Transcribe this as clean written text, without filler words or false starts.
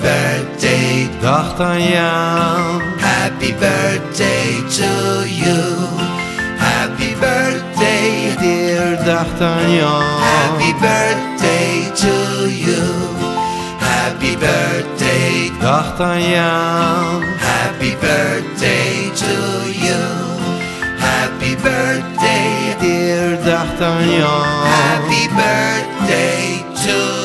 birthday, D'Artagnan. Happy birthday to you. Happy birthday, dear D'Artagnan. Happy birthday to you. Happy birthday, D'Artagnan. Happy birthday to you. Happy birthday, dear D'Artagnan. Happy birthday to you.